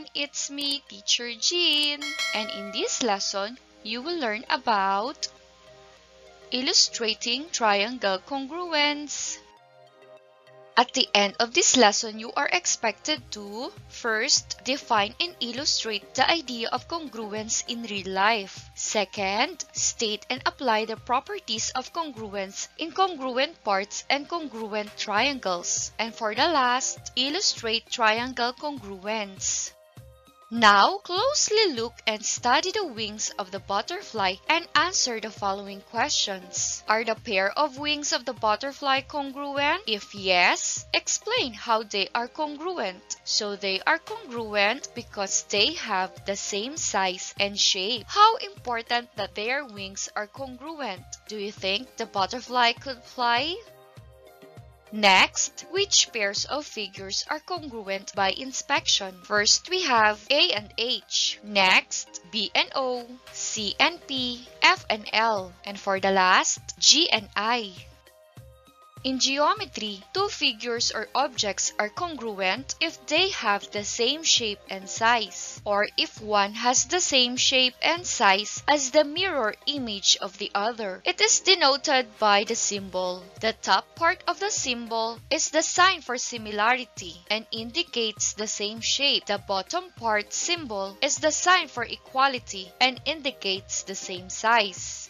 everyone, it's me, Teacher Jeanne, and in this lesson, you will learn about illustrating triangle congruence. At the end of this lesson, you are expected to first, define and illustrate the idea of congruence in real life. Second, state and apply the properties of congruence in congruent parts and congruent triangles. And for the last, illustrate triangle congruence. Now, closely look and study the wings of the butterfly and answer the following questions. Are the pair of wings of the butterfly congruent? If yes, explain how they are congruent. So they are congruent because they have the same size and shape. How important that their wings are congruent? Do you think the butterfly could fly? Next, which pairs of figures are congruent by inspection? First, we have A and H. Next, B and O, C and P, F and L. And for the last, G and I. In geometry, two figures or objects are congruent if they have the same shape and size, or if one has the same shape and size as the mirror image of the other. It is denoted by the symbol. The top part of the symbol is the sign for similarity and indicates the same shape. The bottom part symbol is the sign for equality and indicates the same size.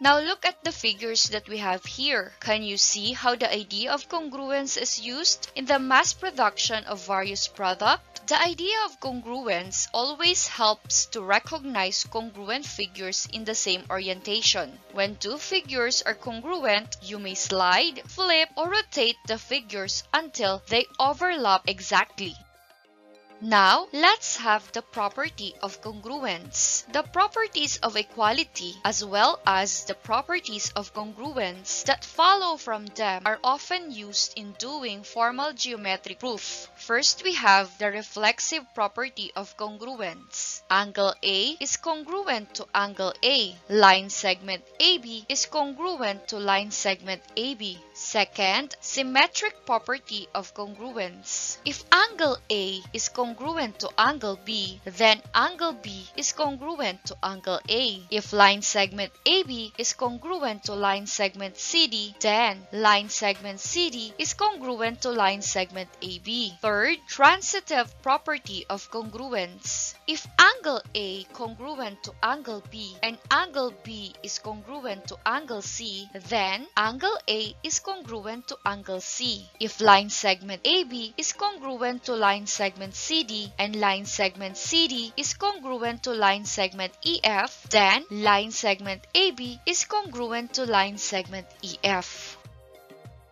Now look at the figures that we have here. Can you see how the idea of congruence is used in the mass production of various products? The idea of congruence always helps to recognize congruent figures in the same orientation. When two figures are congruent, you may slide, flip, or rotate the figures until they overlap exactly. Now, let's have the property of congruence. The properties of equality as well as the properties of congruence that follow from them are often used in doing formal geometric proof. First, we have the reflexive property of congruence. Angle A is congruent to angle A. Line segment AB is congruent to line segment AB. Second, symmetric property of congruence. If angle A is congruent to angle B, then angle B is congruent to angle A. If line segment AB is congruent to line segment CD, then line segment CD is congruent to line segment AB. Third, transitive property of congruence. If angle A congruent to angle B and angle B is congruent to angle C, then angle A is congruent to angle C. If line segment AB is congruent to line segment CD and line segment CD is congruent to line segment EF, then line segment AB is congruent to line segment EF.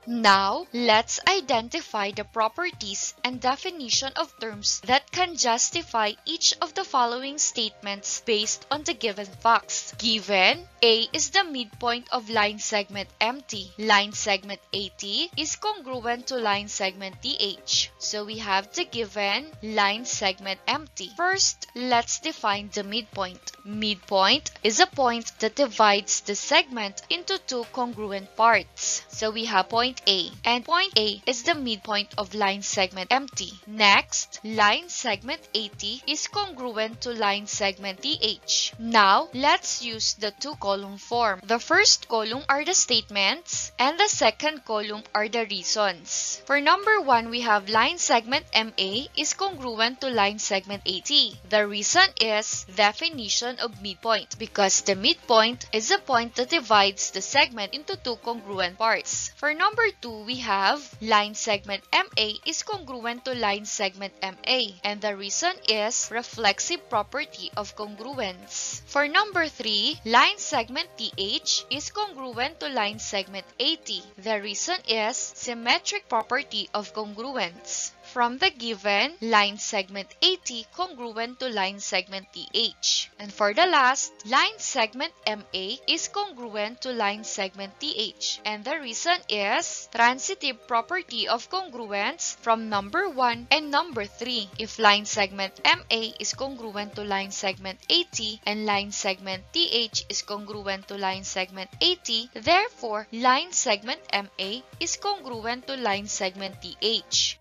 Now, let's identify the properties and definition of terms that can justify each of the following statements based on the given facts. Given, A is the midpoint of line segment MT. Line segment AT is congruent to line segment TH. So we have the given line segment MT. First, let's define the midpoint. Midpoint is a point that divides the segment into two congruent parts. So we have point A, and point A is the midpoint of line segment MT. Next, line segment AT is congruent to line segment TH. Now, let's use the two-column form. The first column are the statements, and the second column are the reasons. For number 1, we have line segment MA is congruent to line segment AT. The reason is definition of midpoint, because the midpoint is the point that divides the segment into two congruent parts. For number 2, we have line segment MA is congruent to line segment MA, and the reason is reflexive property of congruence. For number 3, line segment TH is congruent to line segment AT. The reason is symmetric property of congruence. From the given, line segment AT congruent to line segment TH. And for the last, line segment MA is congruent to line segment TH. And the reason is transitive property of congruence from number 1 and number 3. If line segment MA is congruent to line segment AT and line segment TH is congruent to line segment AT, therefore, line segment MA is congruent to line segment TH.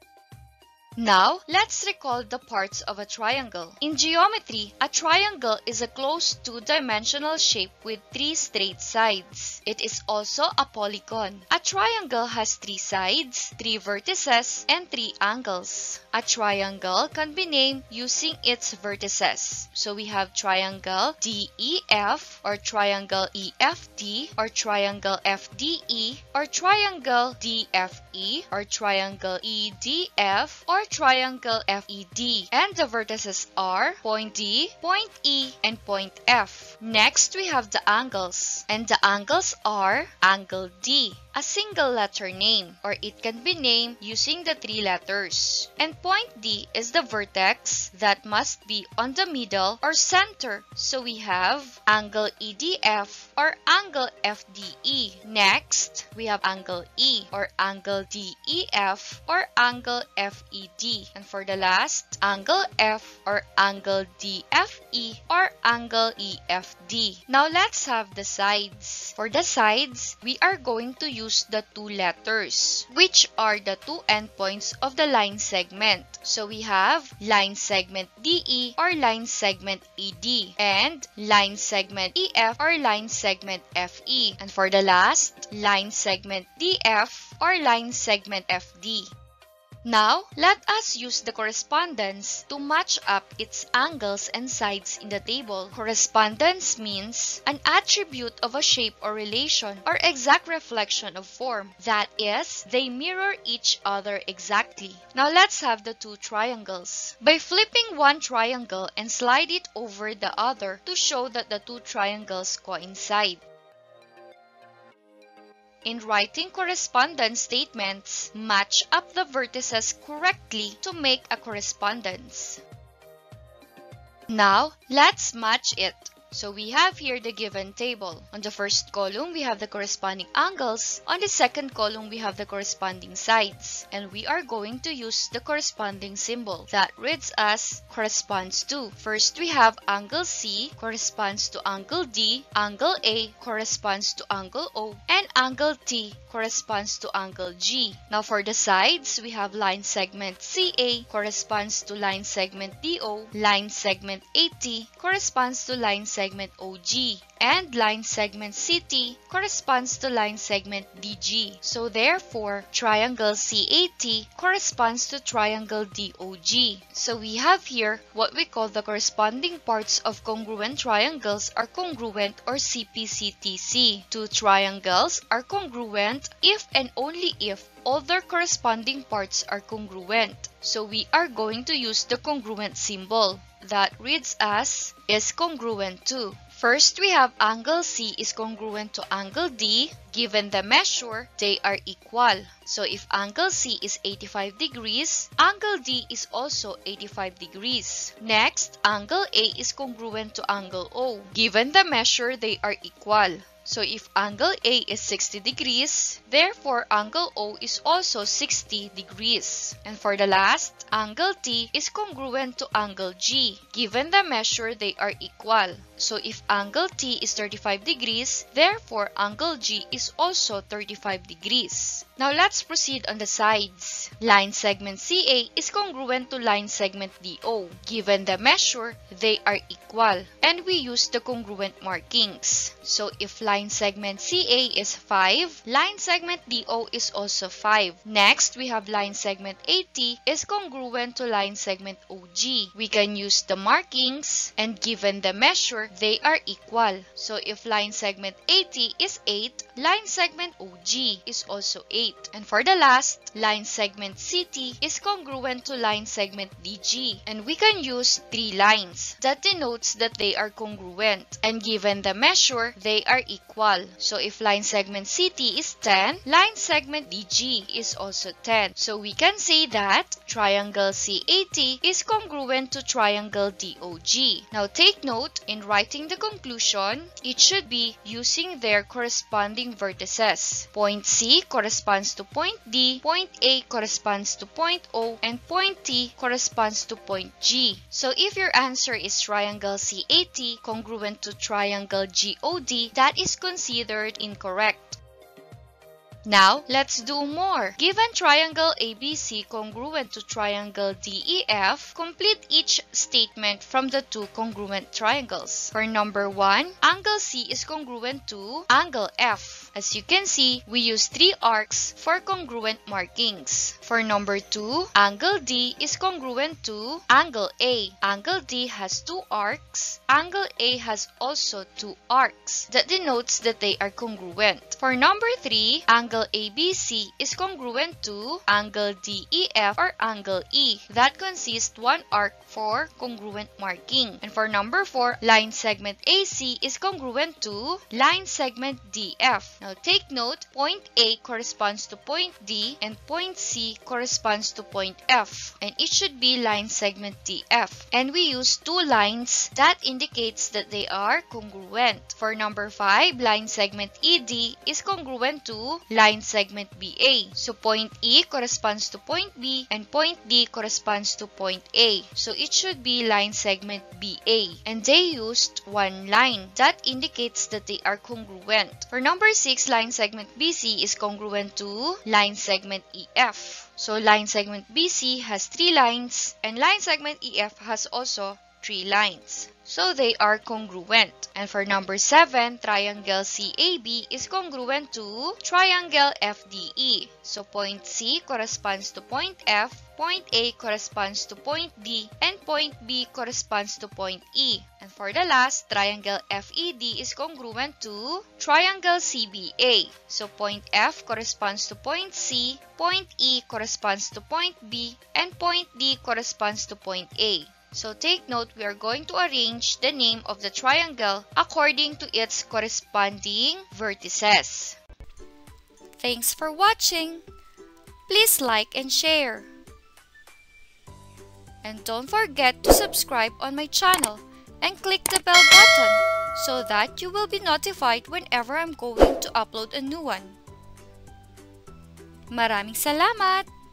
Now, let's recall the parts of a triangle. In geometry, a triangle is a closed two-dimensional shape with three straight sides. It is also a polygon. A triangle has three sides, three vertices, and three angles. A triangle can be named using its vertices. So we have triangle DEF, or triangle EFD, or triangle FDE, or triangle DFE, or triangle EDF, or triangle FED, and the vertices are point D, point E, and point F. Next, we have the angles, and the angles are angle D, a single letter name, or it can be named using the three letters, and point D is the vertex that must be on the middle or center, so we have angle EDF or angle FDE. Next, we have angle E or angle DEF or angle FED, and for the last, angle F or angle DFE or angle EFD. Now let's have the sides. For the sides, we are going to use the two letters, which are the two endpoints of the line segment. So we have line segment DE or line segment ED, and line segment EF or line segment FE, and for the last, line segment DF or line segment FD. Now, let us use the correspondence to match up its angles and sides in the table. Correspondence means an attribute of a shape or relation or exact reflection of form. That is, they mirror each other exactly. Now, let's have the two triangles. By flipping one triangle and slide it over the other to show that the two triangles coincide. In writing correspondence statements, match up the vertices correctly to make a correspondence. Now, let's match it. So we have here the given table. On the first column, we have the corresponding angles. On the second column, we have the corresponding sides. And we are going to use the corresponding symbol that reads as corresponds to. First, we have angle C corresponds to angle D, angle A corresponds to angle O, and angle T corresponds to angle G. Now for the sides, we have line segment CA corresponds to line segment DO, line segment AT corresponds to line segment OG, and line segment CT corresponds to line segment DG. So therefore, triangle CAT corresponds to triangle DOG. So we have here what we call the corresponding parts of congruent triangles are congruent, or CPCTC. Two triangles are congruent if and only if all their corresponding parts are congruent. So we are going to use the congruent symbol that reads as is congruent to. First, we have angle C is congruent to angle D. Given the measure, they are equal. So if angle C is 85 degrees, angle D is also 85 degrees. Next, angle A is congruent to angle O. Given the measure, they are equal. So if angle A is 60 degrees, therefore angle O is also 60 degrees. And for the last, angle T is congruent to angle G. Given the measure, they are equal. So if angle T is 35 degrees, therefore angle G is also 35 degrees. Now let's proceed on the sides. Line segment CA is congruent to line segment DO. Given the measure, they are equal. And we use the congruent markings. So if line segment CA is 5, line segment DO is also 5. Next, we have line segment AT is congruent to line segment OG. We can use the markings, and given the measure, they are equal. So if line segment AT is 8, line segment OG is also 8. And for the last, line segment CT is congruent to line segment DG. And we can use 3 lines that denotes that they are congruent. And given the measure, they are equal. So if line segment CT is 10, line segment DG is also 10. So we can say that triangle CAT is congruent to triangle DOG. Now take note, in writing the conclusion, it should be using their corresponding vertices. Point C corresponds to point D, point A corresponds to point O, and point T corresponds to point G. So if your answer is triangle CAT congruent to triangle GOD, that is considered incorrect. Now, let's do more. Given triangle ABC congruent to triangle DEF, complete each statement from the two congruent triangles. For number 1, angle C is congruent to angle F. As you can see, we use 3 arcs for congruent markings. For number 2, angle D is congruent to angle A. Angle D has 2 arcs. Angle A has also 2 arcs. That denotes that they are congruent. For number 3, angle ABC is congruent to angle DEF or angle E. That consists 1 arc for congruent marking. And for number 4, line segment AC is congruent to line segment DF. Now take note, point A corresponds to point D and point C corresponds to point F. And it should be line segment DF. And we use 2 lines. That indicates that they are congruent. For number 5, line segment ED is congruent to line segment BA. So point E corresponds to point B and point D corresponds to point A. So it should be line segment BA. And they used 1 line. That indicates that they are congruent. For number 6, line segment BC is congruent to line segment EF. So line segment BC has 3 lines and line segment EF has also 3 lines. So they are congruent. And for number 7, triangle CAB is congruent to triangle FDE. So point C corresponds to point F, point A corresponds to point D, and point B corresponds to point E. And for the last, triangle FED is congruent to triangle CBA. So point F corresponds to point C, point E corresponds to point B, and point D corresponds to point A. So take note, we are going to arrange the name of the triangle according to its corresponding vertices. Thanks for watching. Please like and share. And don't forget to subscribe on my channel and click the bell button so that you will be notified whenever I'm going to upload a new one. Maraming salamat!